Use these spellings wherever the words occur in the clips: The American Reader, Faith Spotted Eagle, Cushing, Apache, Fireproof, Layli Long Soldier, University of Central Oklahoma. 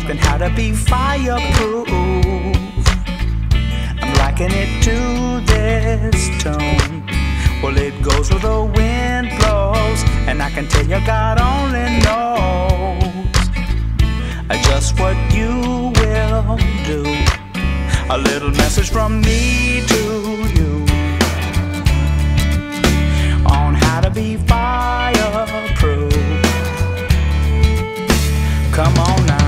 talking how to be fireproof. I'm liking it to this tune. Well, it goes where the wind blows, and I can tell you God only knows just what you will do. A little message from me to you on how to be fireproof. Come on now.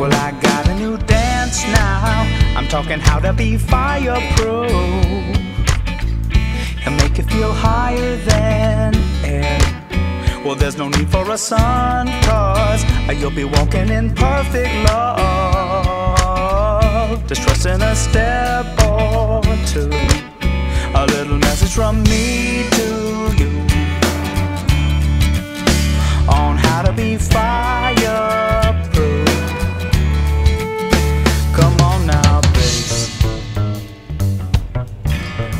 Well, I got a new dance now. I'm talking how to be fireproof and make you feel higher than air. Well, there's no need for a sun, 'cause you'll be walking in perfect love, just trusting a step or two. A little message from me to you on how to be fireproof. Come on now, bass.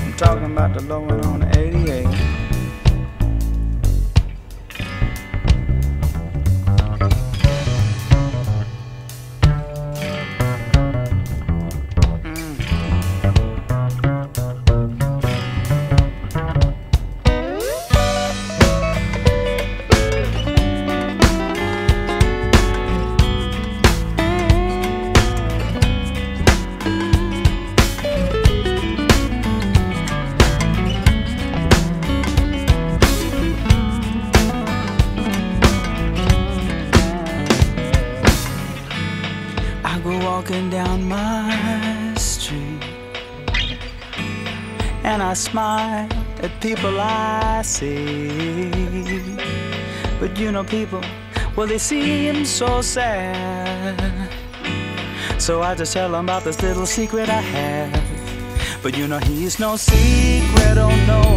I'm talking about the low one on 88. Walking down my street, and I smile at people I see. But you know people, well, they seem so sad, so I just tell them about this little secret I have. But you know he's no secret, oh no.